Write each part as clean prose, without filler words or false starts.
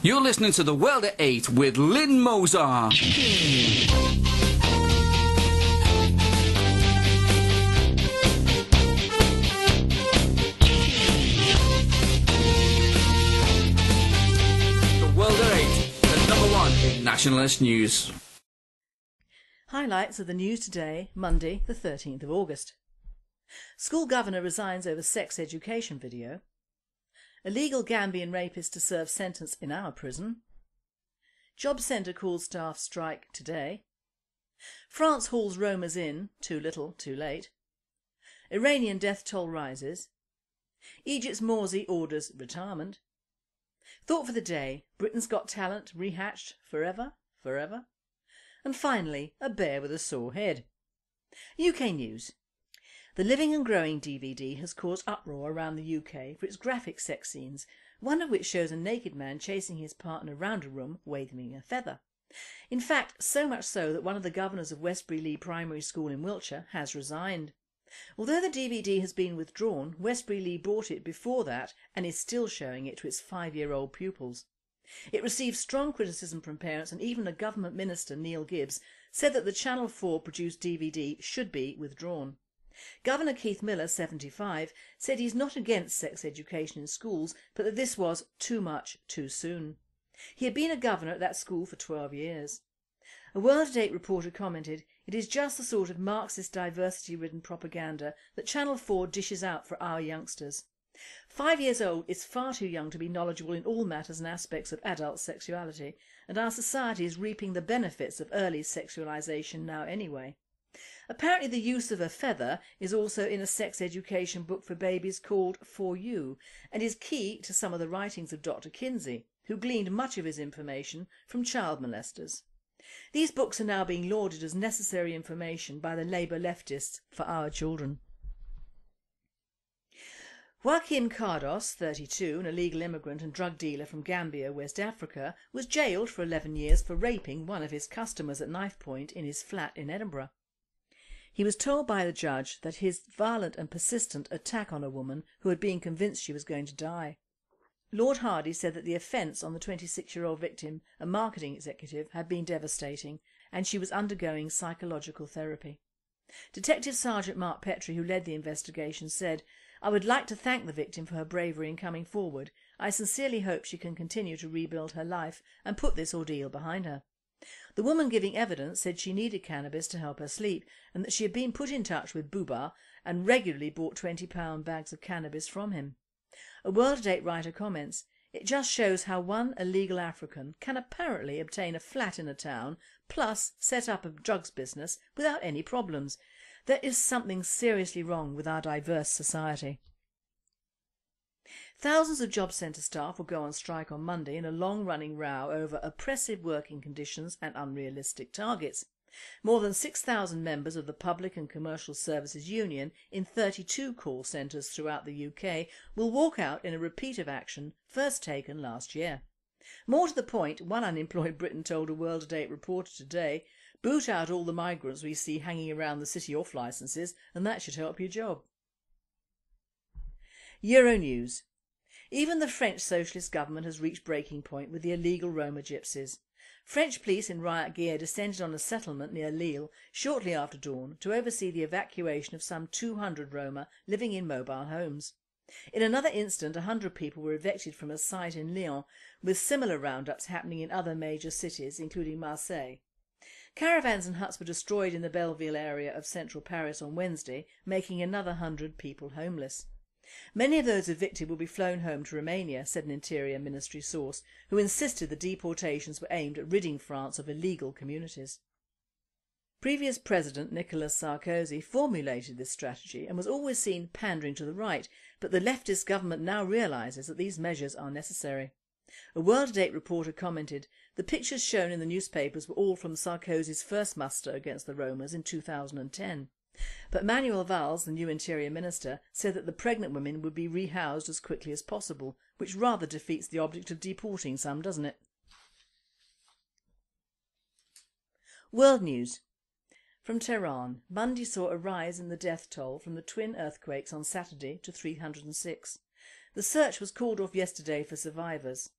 You're listening to The World at 8 with Lynne Mozar. The World at 8, the number one in nationalist news. Highlights of the news today, Monday, the 13th of August. School governor resigns over sex education video. Illegal Gambian rapist to serve sentence in our prison. Job Centre calls staff strike today. France hauls Romas in, too little, too late. Iranian death toll rises. Egypt's Morsi orders retirement. Thought for the day, Britain's Got Talent rehatched forever, forever. And finally, a bear with a sore head. UK News. The Living and Growing DVD has caused uproar around the UK for its graphic sex scenes, one of which shows a naked man chasing his partner round a room, waving a feather. In fact, so much so that one of the governors of Westbury Leigh Primary School in Wiltshire has resigned. Although the DVD has been withdrawn, Westbury Leigh bought it before that and is still showing it to its 5-year-old pupils. It received strong criticism from parents, and even the government minister, Neil Gibbs, said that the Channel 4 produced DVD should be withdrawn. Governor Keith Miller, 75, said he's not against sex education in schools, but that this was too much too soon. He had been a governor at that school for 12 years. A World at 8 reporter commented, "It is just the sort of Marxist diversity-ridden propaganda that Channel 4 dishes out for our youngsters. 5 years old is far too young to be knowledgeable in all matters and aspects of adult sexuality, and our society is reaping the benefits of early sexualisation now anyway." Apparently the use of a feather is also in a sex education book for babies called For You, and is key to some of the writings of Dr. Kinsey, who gleaned much of his information from child molesters. These books are now being lauded as necessary information by the Labour leftists for our children. Joaquin Cardos, 32, an illegal immigrant and drug dealer from Gambia, West Africa, was jailed for 11 years for raping one of his customers at knife point in his flat in Edinburgh. He was told by the judge that his violent and persistent attack on a woman who had been convinced she was going to die. Lord Hardy said that the offence on the 26-year-old victim, a marketing executive, had been devastating, and she was undergoing psychological therapy. Detective Sergeant Mark Petrie, who led the investigation, said, "I would like to thank the victim for her bravery in coming forward. I sincerely hope she can continue to rebuild her life and put this ordeal behind her." The woman giving evidence said she needed cannabis to help her sleep, and that she had been put in touch with Bouba and regularly bought £20 bags of cannabis from him. A World at 8 writer comments, "It just shows how one illegal African can apparently obtain a flat in a town, plus set up a drugs business without any problems. There is something seriously wrong with our diverse society." Thousands of Job Centre staff will go on strike on Monday in a long-running row over oppressive working conditions and unrealistic targets. More than 6,000 members of the Public and Commercial Services Union in 32 call centres throughout the UK will walk out in a repeat of action first taken last year. More to the point, one unemployed Briton told a World at 8 reporter today, "Boot out all the migrants we see hanging around the city off licences, and that should help your job." Euronews. Even the French socialist government has reached breaking point with the illegal Roma gypsies. French police in riot gear descended on a settlement near Lille shortly after dawn to oversee the evacuation of some 200 Roma living in mobile homes. In another incident, 100 people were evicted from a site in Lyon, with similar roundups happening in other major cities, including Marseille. Caravans and huts were destroyed in the Belleville area of central Paris on Wednesday, making another 100 people homeless. Many of those evicted will be flown home to Romania, said an Interior Ministry source, who insisted the deportations were aimed at ridding France of illegal communities. Previous President Nicolas Sarkozy formulated this strategy and was always seen pandering to the right, but the leftist government now realises that these measures are necessary. A World at 8 reporter commented, "The pictures shown in the newspapers were all from Sarkozy's first muster against the Romas in 2010. But Manuel Valls, the new Interior Minister, said that the pregnant women would be rehoused as quickly as possible, which rather defeats the object of deporting some, doesn't it?" World News. From Tehran, Monday saw a rise in the death toll from the twin earthquakes on Saturday to 306. The search was called off yesterday for survivors.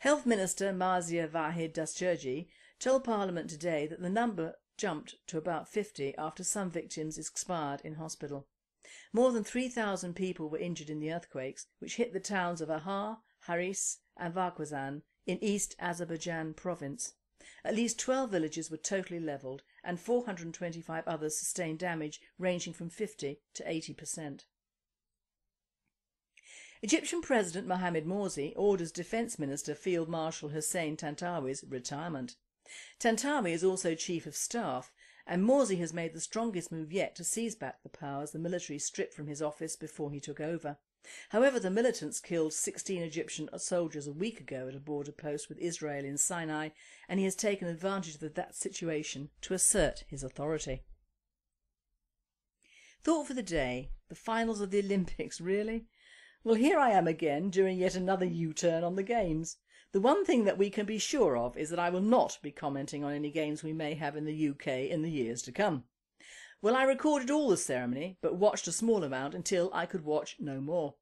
Health Minister Mazia Vahid Dascherji told Parliament today that the number jumped to about 50 after some victims expired in hospital. More than 3,000 people were injured in the earthquakes, which hit the towns of Ahar, Haris and Varqazan in East Azerbaijan province. At least 12 villages were totally levelled and 425 others sustained damage ranging from 50 to 80%. Egyptian President Mohammed Morsi orders Defence Minister Field Marshal Hossein Tantawi's retirement. Tantawi is also Chief of Staff, and Morsi has made the strongest move yet to seize back the powers the military stripped from his office before he took over. However, the militants killed 16 Egyptian soldiers a week ago at a border post with Israel in Sinai, and he has taken advantage of that situation to assert his authority. Thought for the day, the finals of the Olympics, really? Well, here I am again doing yet another U-turn on the Games. The one thing that we can be sure of is that I will not be commenting on any games we may have in the UK in the years to come. Well, I recorded all the ceremony but watched a small amount until I could watch no more.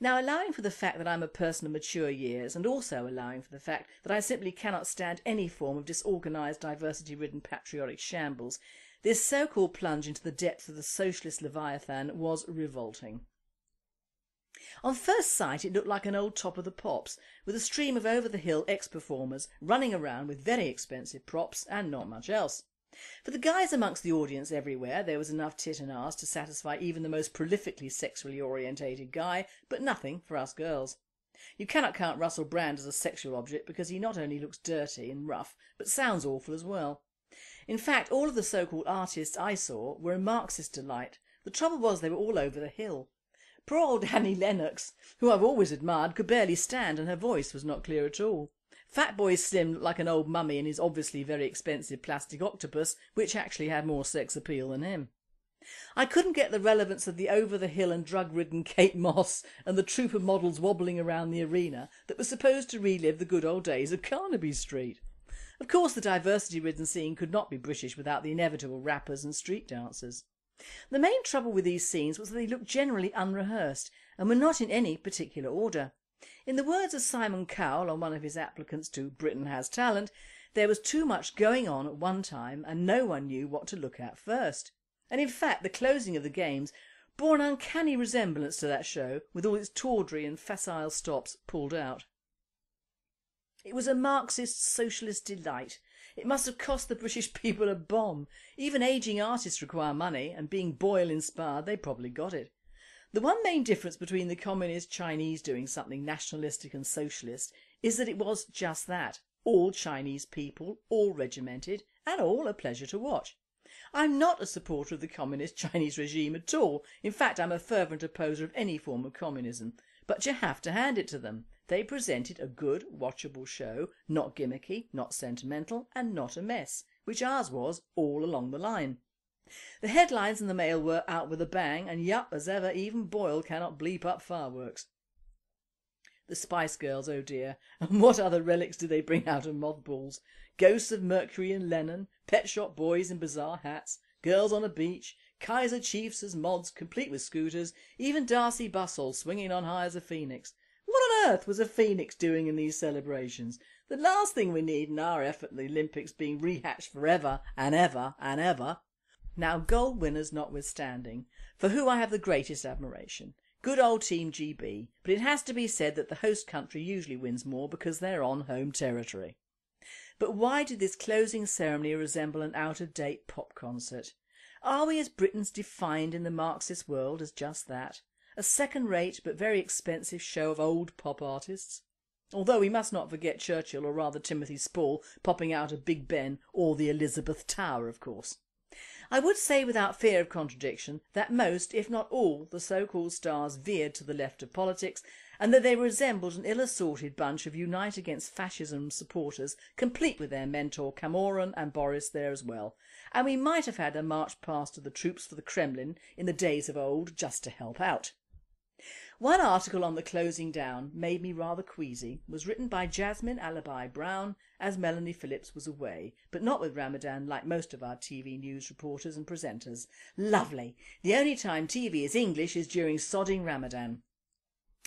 Now, allowing for the fact that I'm a person of mature years and also allowing for the fact that I simply cannot stand any form of disorganised, diversity-ridden patriotic shambles, this so-called plunge into the depths of the socialist leviathan was revolting. On first sight it looked like an old Top of the Pops, with a stream of over-the-hill ex-performers running around with very expensive props and not much else. For the guys amongst the audience everywhere there was enough tit and arse to satisfy even the most prolifically sexually orientated guy, but nothing for us girls. You cannot count Russell Brand as a sexual object because he not only looks dirty and rough, but sounds awful as well. In fact, all of the so-called artists I saw were a Marxist delight. The trouble was they were all over the hill. Poor old Annie Lennox, who I've always admired, could barely stand and her voice was not clear at all. Fatboy Slim looked like an old mummy in his obviously very expensive plastic octopus, which actually had more sex appeal than him. I couldn't get the relevance of the over-the-hill and drug-ridden Kate Moss and the troop of models wobbling around the arena that was supposed to relive the good old days of Carnaby Street. Of course the diversity-ridden scene could not be British without the inevitable rappers and street dancers. The main trouble with these scenes was that they looked generally unrehearsed and were not in any particular order. In the words of Simon Cowell on one of his applicants to Britain Has Talent, there was too much going on at one time and no one knew what to look at first. And in fact the closing of the Games bore an uncanny resemblance to that show, with all its tawdry and facile stops pulled out. It was a Marxist socialist delight. It must have cost the British people a bomb. Even ageing artists require money, and being Boyle-inspired they probably got it. The one main difference between the communist Chinese doing something nationalistic and socialist is that it was just that. All Chinese people, all regimented, and all a pleasure to watch. I'm not a supporter of the communist Chinese regime at all. In fact, I'm a fervent opposer of any form of communism. But you have to hand it to them. They presented a good, watchable show, not gimmicky, not sentimental and not a mess, which ours was all along the line. The headlines in the Mail were out with a bang and yup, as ever, even Boyle cannot bleep up fireworks. The Spice Girls, oh dear, and what other relics do they bring out of mothballs? Ghosts of Mercury and Lennon, pet shop boys in bizarre hats, girls on a beach, Kaiser Chiefs as mods complete with scooters, even Darcy Bustle swinging on high as a phoenix. What on earth was a phoenix doing in these celebrations? The last thing we need in our effort at the Olympics being rehashed forever and ever and ever. Now, gold winners notwithstanding, for who I have the greatest admiration, good old Team GB, but it has to be said that the host country usually wins more because they're on home territory. But why did this closing ceremony resemble an out-of-date pop concert? Are we as Britons defined in the Marxist world as just that? A second-rate but very expensive show of old pop artists? Although we must not forget Churchill, or rather Timothy Spall, popping out of Big Ben or the Elizabeth Tower, of course. I would say without fear of contradiction that most, if not all, the so-called stars veered to the left of politics and that they resembled an ill-assorted bunch of Unite Against Fascism supporters, complete with their mentor Cameron and Boris there as well. And we might have had a march past to the troops for the Kremlin in the days of old just to help out. One article on the closing down made me rather queasy, was written by Jasmine Alibi Brown as Melanie Phillips was away, but not with Ramadan like most of our TV news reporters and presenters. Lovely! The only time TV is English is during sodding Ramadan.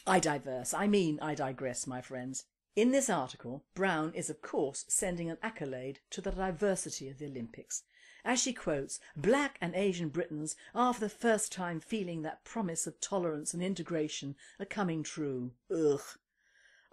I digress, my friends. In this article, Brown is of course sending an accolade to the diversity of the Olympics, as she quotes, "Black and Asian Britons are for the first time feeling that promise of tolerance and integration are coming true. Ugh.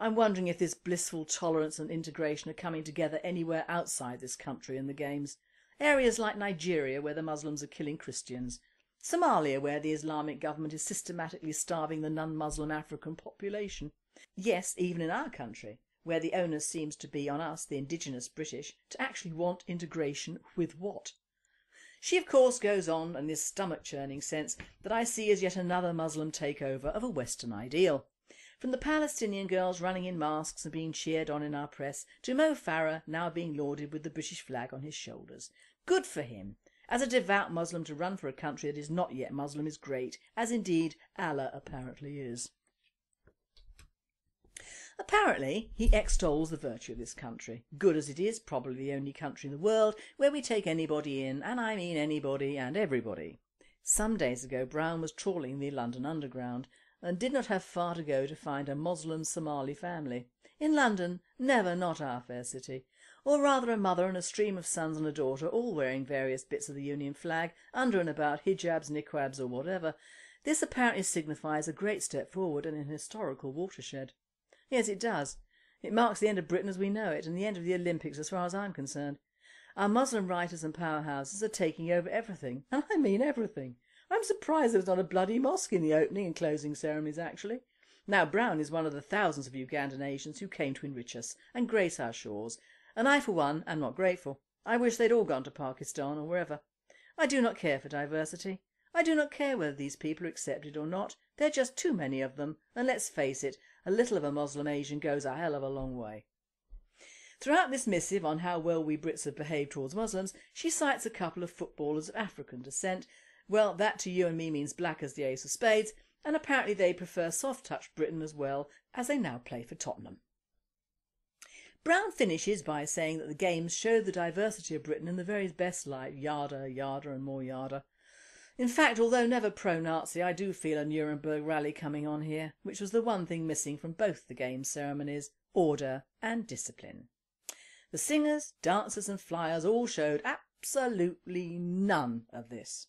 I'm wondering if this blissful tolerance and integration are coming together anywhere outside this country in the Games. Areas like Nigeria, where the Muslims are killing Christians. Somalia, where the Islamic government is systematically starving the non-Muslim African population. Yes, even in our country, where the onus seems to be on us, the indigenous British, to actually want integration with what?" She of course goes on in this stomach-churning sense that I see as yet another Muslim takeover of a Western ideal. From the Palestinian girls running in masks and being cheered on in our press, to Mo Farah now being lauded with the British flag on his shoulders. Good for him. As a devout Muslim, to run for a country that is not yet Muslim is great, as indeed Allah apparently is. Apparently, he extols the virtue of this country, good as it is, probably the only country in the world where we take anybody in, and I mean anybody and everybody. Some days ago, Brown was trawling the London Underground and did not have far to go to find a Muslim Somali family. In London, never not our fair city. Or rather a mother and a stream of sons and a daughter, all wearing various bits of the Union flag, under and about hijabs, niqabs or whatever. This apparently signifies a great step forward and an historical watershed. Yes, it does. It marks the end of Britain as we know it and the end of the Olympics as far as I'm concerned. Our Muslim writers and powerhouses are taking over everything, and I mean everything. I'm surprised there was not a bloody mosque in the opening and closing ceremonies actually. Now Brown is one of the thousands of Ugandan Asians who came to enrich us and grace our shores. And I, for one, am not grateful. I wish they'd all gone to Pakistan or wherever. I do not care for diversity. I do not care whether these people are accepted or not. There are just too many of them, and let's face it, a little of a Muslim Asian goes a hell of a long way. Throughout this missive on how well we Brits have behaved towards Muslims, she cites a couple of footballers of African descent. Well, that to you and me means black as the ace of spades, and apparently they prefer soft-touch Britain as well, as they now play for Tottenham. Brown finishes by saying that the Games showed the diversity of Britain in the very best light, yada, yada and more yada. In fact, although never pro-Nazi, I do feel a Nuremberg rally coming on here, which was the one thing missing from both the Games ceremonies, order and discipline. The singers, dancers and flyers all showed absolutely none of this.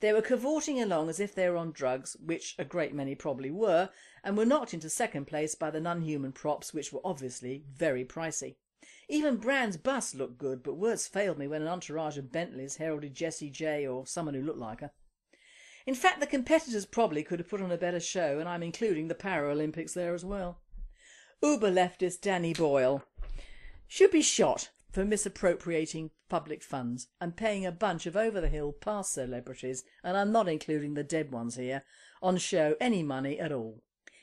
They were cavorting along as if they were on drugs, which a great many probably were, and were knocked into second place by the non-human props, which were obviously very pricey. Even Brand's bus looked good, but words failed me when an entourage of Bentleys heralded Jessie J or someone who looked like her. In fact, the competitors probably could have put on a better show, and I'm including the Paralympics there as well. Uber leftist Danny Boyle should be shot for misappropriating public funds and paying a bunch of over-the-hill past celebrities, and I'm not including the dead ones here, on show any money at all.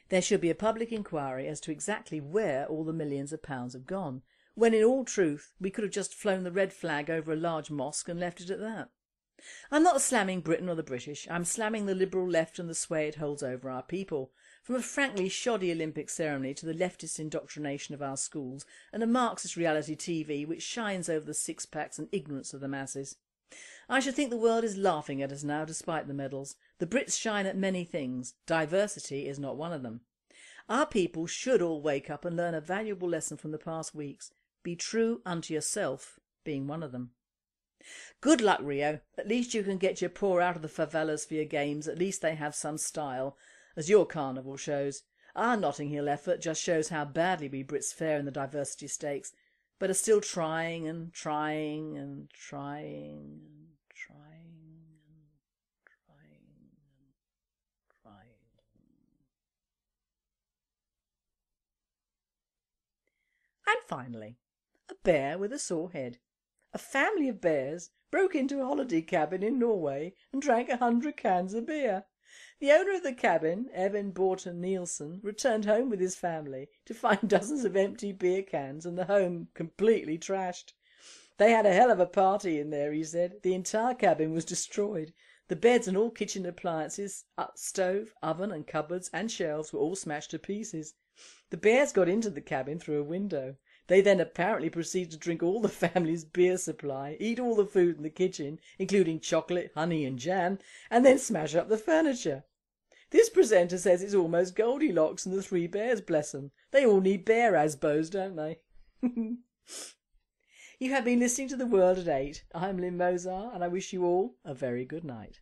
There should be a public inquiry as to exactly where all the millions of pounds have gone, when in all truth we could have just flown the red flag over a large mosque and left it at that. I'm not slamming Britain or the British, I'm slamming the liberal left and the sway it holds over our people. From a frankly shoddy Olympic ceremony to the leftist indoctrination of our schools and a Marxist reality TV which shines over the six-packs and ignorance of the masses. I should think the world is laughing at us now despite the medals. The Brits shine at many things. Diversity is not one of them. Our people should all wake up and learn a valuable lesson from the past weeks. Be true unto yourself being one of them. Good luck, Rio. At least you can get your poor out of the favelas for your games. At least they have some style. As your carnival shows, our Notting Hill effort just shows how badly we Brits fare in the diversity stakes, but are still trying. And finally, a bear with a sore head. A family of bears broke into a holiday cabin in Norway and drank 100 cans of beer. The owner of the cabin, Evan Borton Nielsen, returned home with his family to find dozens of empty beer cans and the home completely trashed. They had a hell of a party in there, he said. The entire cabin was destroyed. The beds and all kitchen appliances, stove, oven and cupboards and shelves were all smashed to pieces. The bears got into the cabin through a window. They then apparently proceeded to drink all the family's beer supply, eat all the food in the kitchen, including chocolate, honey and jam, and then smash up the furniture. This presenter says it's almost Goldilocks and the Three Bears, bless them. They all need bear asbos, don't they? You have been listening to The World at 8. I'm Lynne Mozar, and I wish you all a very good night.